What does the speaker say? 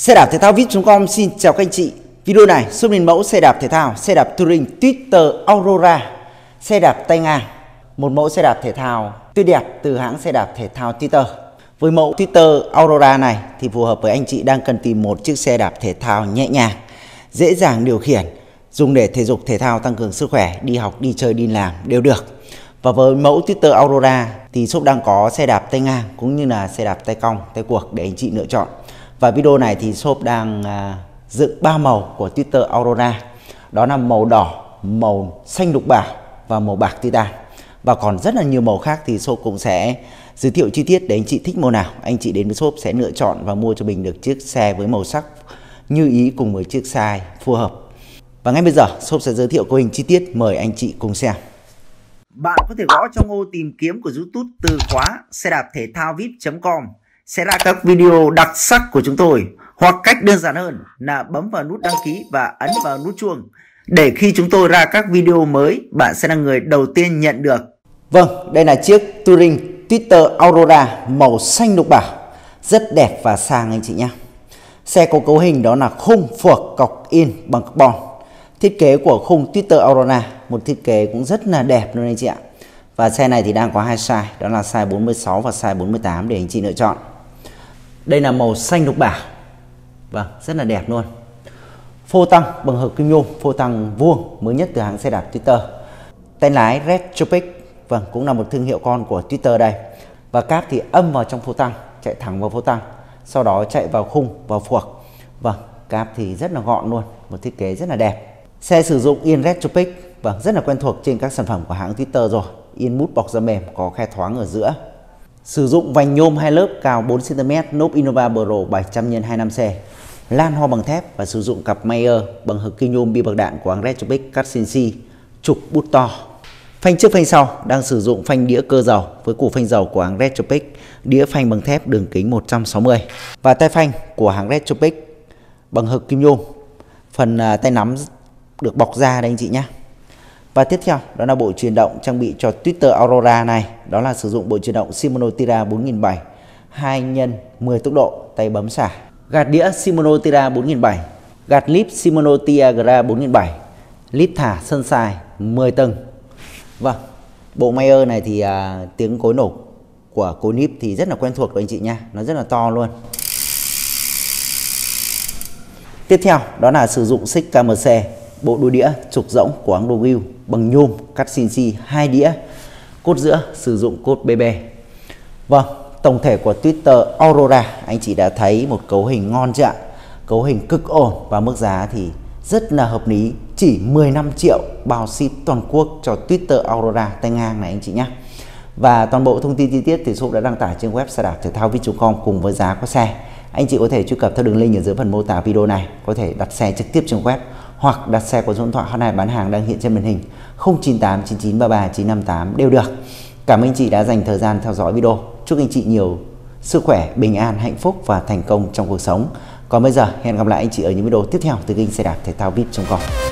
Xe đạp thể thao VIP.com xin chào các anh chị. Video này shop mình mẫu xe đạp thể thao, xe đạp touring Twitter Aurora, xe đạp tay ngang, một mẫu xe đạp thể thao tuyệt đẹp từ hãng xe đạp thể thao Twitter. Với mẫu Twitter Aurora này thì phù hợp với anh chị đang cần tìm một chiếc xe đạp thể thao nhẹ nhàng, dễ dàng điều khiển, dùng để thể dục thể thao, tăng cường sức khỏe, đi học, đi chơi, đi làm đều được. Và với mẫu Twitter Aurora thì shop đang có xe đạp tay ngang cũng như là xe đạp tay cong, tay cuộc để anh chị lựa chọn. Và video này thì shop đang dựng 3 màu của Twitter Aurora. Đó là màu đỏ, màu xanh lục bảo và màu bạc titan. Và còn rất là nhiều màu khác thì shop cũng sẽ giới thiệu chi tiết để anh chị thích màu nào. Anh chị đến với shop sẽ lựa chọn và mua cho mình được chiếc xe với màu sắc như ý cùng với chiếc size phù hợp. Và ngay bây giờ shop sẽ giới thiệu cấu hình chi tiết, mời anh chị cùng xem. Bạn có thể gõ trong ô tìm kiếm của YouTube từ khóa xe đạp thể thao vip.com sẽ là các video đặc sắc của chúng tôi, hoặc cách đơn giản hơn là bấm vào nút đăng ký và ấn vào nút chuông để khi chúng tôi ra các video mới bạn sẽ là người đầu tiên nhận được. Vâng, đây là chiếc touring Twitter Aurora màu xanh lục bảo, rất đẹp và sang anh chị nhé. Xe có cấu hình đó là khung phuộc cọc in bằng carbon. Thiết kế của khung Twitter Aurora một thiết kế cũng rất là đẹp luôn anh chị ạ. Và xe này thì đang có hai size, đó là size 46 và size 48 để anh chị lựa chọn. Đây là màu xanh lục bảo, vâng, rất là đẹp luôn. Phô tăng bằng hợp kim nhôm, phô tăng vuông mới nhất từ hãng xe đạp Twitter. Tay lái Red Topic, vâng, cũng là một thương hiệu con của Twitter đây. Và cáp thì âm vào trong phô tăng, chạy thẳng vào phô tăng, sau đó chạy vào khung, vào phuộc. Vâng, cáp thì rất là gọn luôn, một thiết kế rất là đẹp. Xe sử dụng yên Red Topic, vâng, rất là quen thuộc trên các sản phẩm của hãng Twitter rồi. Yên mút bọc da mềm, có khe thoáng ở giữa. Sử dụng vành nhôm 2 lớp cao 4 cm, nốp Innova Pro 700 x 25C, lan hoa bằng thép và sử dụng cặp Mayer bằng hợp kim nhôm bi bạc đạn của hãng Red Topic KMC, trục bút to. Phanh trước phanh sau đang sử dụng phanh đĩa cơ dầu với củ phanh dầu của hãng Red Topic, đĩa phanh bằng thép đường kính 160 và tay phanh của hãng Red Topic bằng hợp kim nhôm. Phần tay nắm được bọc da đây anh chị nhé. Và tiếp theo đó là bộ truyền động trang bị cho Twitter Aurora này, đó là sử dụng bộ truyền động Shimano Tiagra 4007 2x10 tốc độ, tay bấm xả. Gạt đĩa Shimano Tiagra 4007, gạt lip Shimano Tiagra 4007, lip thả sân sài 10 tầng. Vâng, bộ Mayer này thì tiếng cối nổ của cối lip thì rất là quen thuộc của anh chị nha, nó rất là to luôn. Tiếp theo đó là sử dụng xích KMC, bộ đôi đĩa trục rỗng của hãng Dogu bằng nhôm cắt CNC 2 đĩa, cốt giữa sử dụng cốt BB. Vâng, tổng thể của Twitter Aurora anh chị đã thấy một cấu hình ngon chưa ạ? Cấu hình cực ổn và mức giá thì rất là hợp lý, chỉ 15 triệu bao ship toàn quốc cho Twitter Aurora tay ngang này anh chị nhé. Và toàn bộ thông tin chi tiết thì shop đã đăng tải trên web xe đạp thể thao vip.com cùng với giá của xe. Anh chị có thể truy cập theo đường link ở dưới phần mô tả video này, có thể đặt xe trực tiếp trên web hoặc đặt xe qua số điện thoại hotline bán hàng đang hiện trên màn hình 0989933958 đều được. Cảm ơn anh chị đã dành thời gian theo dõi video. Chúc anh chị nhiều sức khỏe, bình an, hạnh phúc và thành công trong cuộc sống. Còn bây giờ hẹn gặp lại anh chị ở những video tiếp theo từ kênh xe đạp thể thao vip.com.